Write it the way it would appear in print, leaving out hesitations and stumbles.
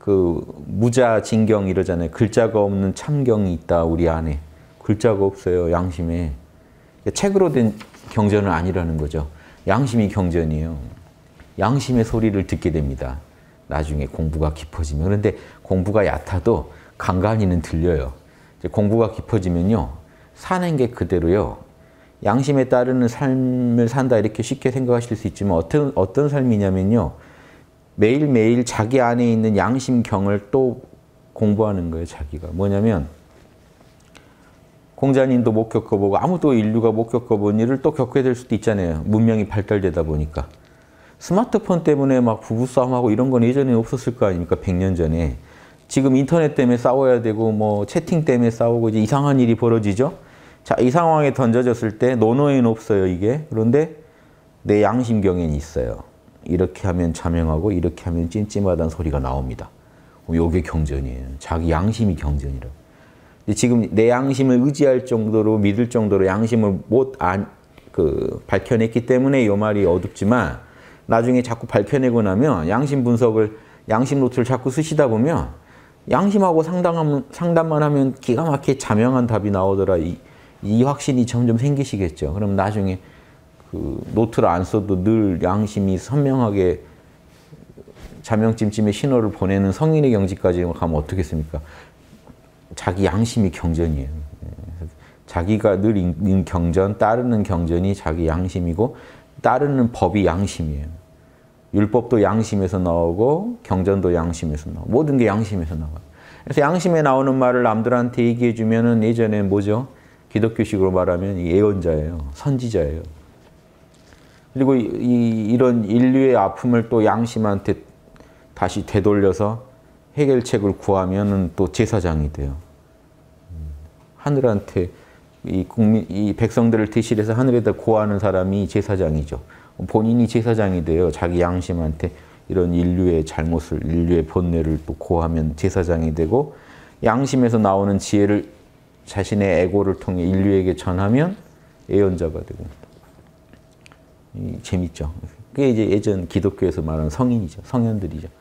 그 무자 진경 이러잖아요. 글자가 없는 참경이 있다 우리 안에. 글자가 없어요. 양심에. 책으로 된 경전은 아니라는 거죠. 양심이 경전이에요. 양심의 소리를 듣게 됩니다. 나중에 공부가 깊어지면. 그런데 공부가 얕아도 간간이는 들려요. 이제 공부가 깊어지면요. 사는 게 그대로요. 양심에 따르는 삶을 산다 이렇게 쉽게 생각하실 수 있지만 어떤 삶이냐면요. 매일매일 자기 안에 있는 양심경을 또 공부하는 거예요. 자기가. 뭐냐면 공자님도 못 겪어보고 아무도 인류가 못 겪어본 일을 또 겪게 될 수도 있잖아요. 문명이 발달되다 보니까. 스마트폰 때문에 막 부부싸움하고 이런 건 예전에 없었을 거 아닙니까? 100년 전에. 지금 인터넷 때문에 싸워야 되고 뭐 채팅 때문에 싸우고 이제 이상한 일이 벌어지죠. 자, 이 상황에 던져졌을 때 논어에는 없어요, 이게. 그런데 내 양심경에는 있어요. 이렇게 하면 자명하고 이렇게 하면 찜찜하다는 소리가 나옵니다. 요게 경전이에요. 자기 양심이 경전이라고. 근데 지금 내 양심을 의지할 정도로 믿을 정도로 양심을 못 밝혀냈기 때문에 요 말이 어둡지만 나중에 자꾸 밝혀내고 나면 양심 분석을 양심 노트를 자꾸 쓰시다 보면 양심하고 상담만 하면 기가 막히게 자명한 답이 나오더라. 이 확신이 점점 생기시겠죠. 그럼 나중에 그 노트를 안 써도 늘 양심이 선명하게 자명찜찜의 신호를 보내는 성인의 경지까지 가면 어떻겠습니까? 자기 양심이 경전이에요. 자기가 늘 읽는 경전, 따르는 경전이 자기 양심이고 따르는 법이 양심이에요. 율법도 양심에서 나오고 경전도 양심에서 나오고 모든 게 양심에서 나와요. 그래서 양심에 나오는 말을 남들한테 얘기해 주면은 예전에 뭐죠? 기독교식으로 말하면 예언자예요. 선지자예요. 그리고 이런 인류의 아픔을 또 양심한테 다시 되돌려서 해결책을 구하면은 또 제사장이 돼요. 하늘한테 이 백성들을 대신해서 하늘에다 고하는 사람이 제사장이죠. 본인이 제사장이 돼요. 자기 양심한테 이런 인류의 잘못을, 인류의 본뇌를 또 고하면 제사장이 되고 양심에서 나오는 지혜를 자신의 애고를 통해 인류에게 전하면 예언자가 되고. 재밌죠. 그게 이제 예전 기독교에서 말하는 성인이죠. 성현들이죠.